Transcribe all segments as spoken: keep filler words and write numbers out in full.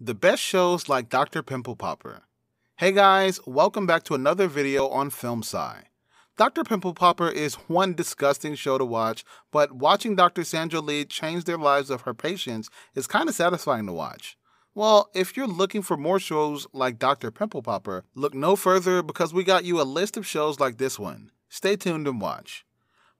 the best shows like Doctor Pimple Popper. Hey guys, welcome back to another video on Film Sigh. Doctor Pimple Popper is one disgusting show to watch, but watching Doctor Sandra Lee change their lives of her patients is kind of satisfying to watch. Well, if you're looking for more shows like Doctor Pimple Popper, look no further because we got you a list of shows like this one. Stay tuned and watch.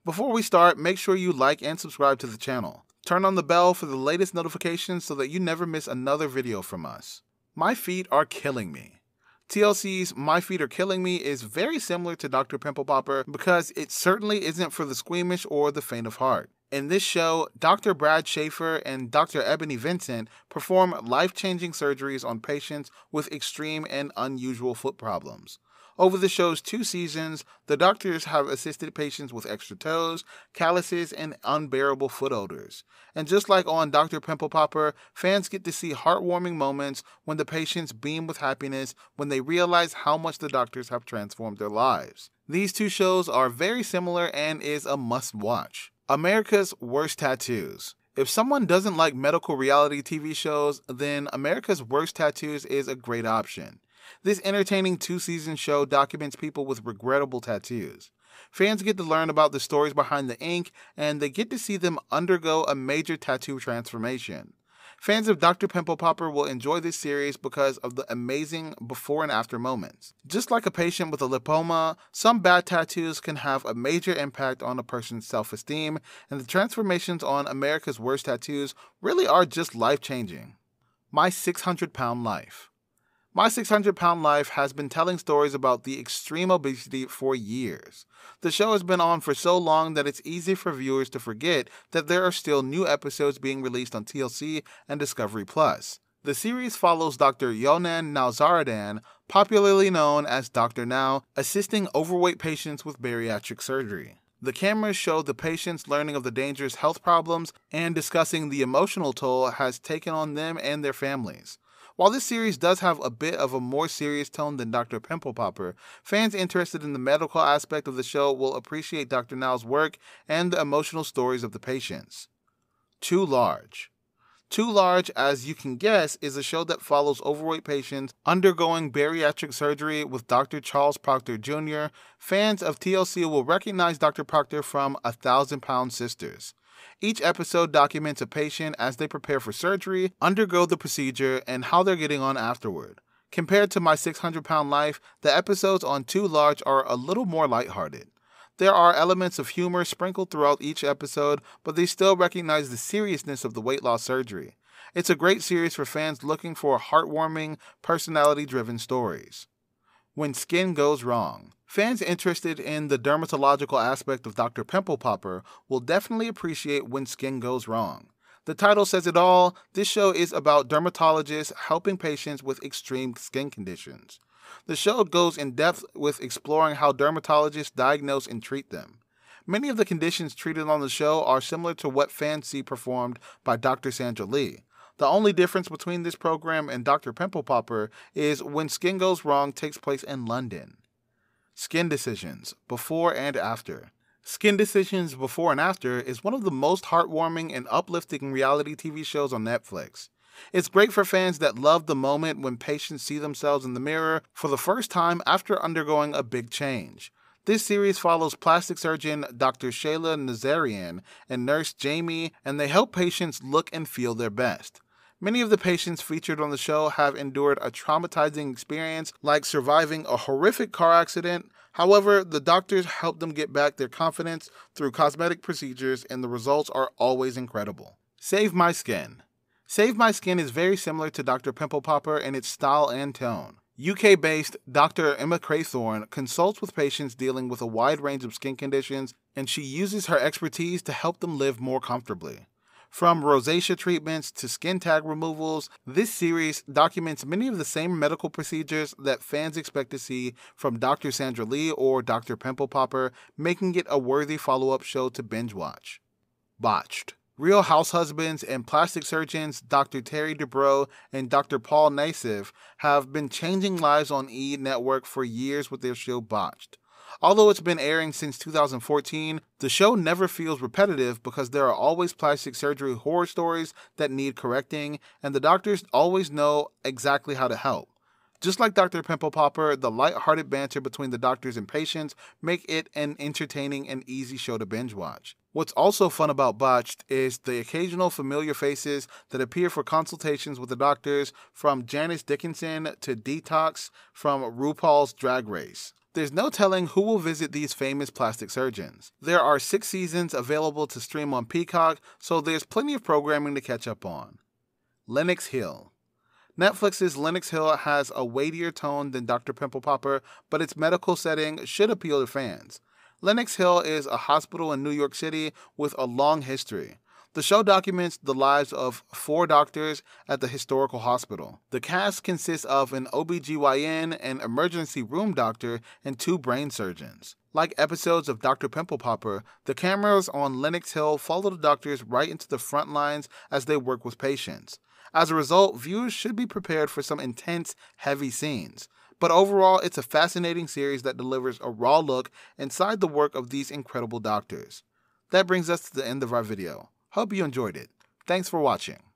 Before we start, make sure you like and subscribe to the channel. Turn on the bell for the latest notifications so that you never miss another video from us. My Feet Are Killing Me. T L C's My Feet Are Killing Me is very similar to Doctor Pimple Popper because it certainly isn't for the squeamish or the faint of heart. In this show, Doctor Brad Schaefer and Doctor Ebony Vincent perform life-changing surgeries on patients with extreme and unusual foot problems. Over the show's two seasons, the doctors have assisted patients with extra toes, calluses, and unbearable foot odors. And just like on Doctor Pimple Popper, fans get to see heartwarming moments when the patients beam with happiness when they realize how much the doctors have transformed their lives. These two shows are very similar and is a must-watch. America's Worst Tattoos. If someone doesn't like medical reality T V shows, then America's Worst Tattoos is a great option. This entertaining two-season show documents people with regrettable tattoos. Fans get to learn about the stories behind the ink, and they get to see them undergo a major tattoo transformation. Fans of Doctor Pimple Popper will enjoy this series because of the amazing before and after moments. Just like a patient with a lipoma, some bad tattoos can have a major impact on a person's self-esteem, and the transformations on America's Worst Tattoos really are just life-changing. My six hundred pound Life. My six hundred pound Life has been telling stories about the extreme obesity for years. The show has been on for so long that it's easy for viewers to forget that there are still new episodes being released on T L C and Discovery plus. The series follows Doctor Yonan Nazaradan, popularly known as Doctor Now, assisting overweight patients with bariatric surgery. The cameras show the patients learning of the dangerous health problems and discussing the emotional toll it has taken on them and their families. While this series does have a bit of a more serious tone than Doctor Pimple Popper, fans interested in the medical aspect of the show will appreciate Doctor Now's work and the emotional stories of the patients. Too Large. Too Large, as you can guess, is a show that follows overweight patients undergoing bariatric surgery with Doctor Charles Proctor Junior Fans of T L C will recognize Doctor Proctor from A Thousand Pound Sisters. Each episode documents a patient as they prepare for surgery, undergo the procedure, and how they're getting on afterward. Compared to My six hundred pound Life, the episodes on Too Large are a little more lighthearted. There are elements of humor sprinkled throughout each episode, but they still recognize the seriousness of the weight loss surgery. It's a great series for fans looking for heartwarming, personality-driven stories. When Skin Goes Wrong. Fans interested in the dermatological aspect of Doctor Pimple Popper will definitely appreciate When Skin Goes Wrong. The title says it all. This show is about dermatologists helping patients with extreme skin conditions. The show goes in depth with exploring how dermatologists diagnose and treat them. Many of the conditions treated on the show are similar to what fans see performed by Doctor Sandra Lee. The only difference between this program and Doctor Pimple Popper is When Skin Goes Wrong takes place in London. Skin Decisions, Before and After. Skin Decisions Before and After is one of the most heartwarming and uplifting reality T V shows on Netflix. It's great for fans that love the moment when patients see themselves in the mirror for the first time after undergoing a big change. This series follows plastic surgeon Doctor Sheila Nazarian and nurse Jamie, and they help patients look and feel their best. Many of the patients featured on the show have endured a traumatizing experience, like surviving a horrific car accident. However, the doctors help them get back their confidence through cosmetic procedures, and the results are always incredible. Save My Skin. Save My Skin is very similar to Doctor Pimple Popper in its style and tone. U K-based Doctor Emma Craythorne consults with patients dealing with a wide range of skin conditions, and she uses her expertise to help them live more comfortably. From rosacea treatments to skin tag removals, this series documents many of the same medical procedures that fans expect to see from Doctor Sandra Lee or Doctor Pimple Popper, making it a worthy follow-up show to binge watch. Botched. Real house husbands and plastic surgeons Doctor Terry Dubrow and Doctor Paul Nassif have been changing lives on E! Network for years with their show Botched. Although it's been airing since two thousand fourteen, the show never feels repetitive because there are always plastic surgery horror stories that need correcting, and the doctors always know exactly how to help. Just like Doctor Pimple Popper, the lighthearted banter between the doctors and patients make it an entertaining and easy show to binge watch. What's also fun about Botched is the occasional familiar faces that appear for consultations with the doctors, from Janice Dickinson to Detox from RuPaul's Drag Race. There's no telling who will visit these famous plastic surgeons. There are six seasons available to stream on Peacock, so there's plenty of programming to catch up on. Lenox Hill. Netflix's Lenox Hill has a weightier tone than Doctor Pimple Popper, but its medical setting should appeal to fans. Lenox Hill is a hospital in New York City with a long history. The show documents the lives of four doctors at the historical hospital. The cast consists of an O B G Y N, an emergency room doctor, and two brain surgeons. Like episodes of Doctor Pimple Popper, the cameras on Lenox Hill follow the doctors right into the front lines as they work with patients. As a result, viewers should be prepared for some intense, heavy scenes. But overall, it's a fascinating series that delivers a raw look inside the work of these incredible doctors. That brings us to the end of our video. Hope you enjoyed it. Thanks for watching.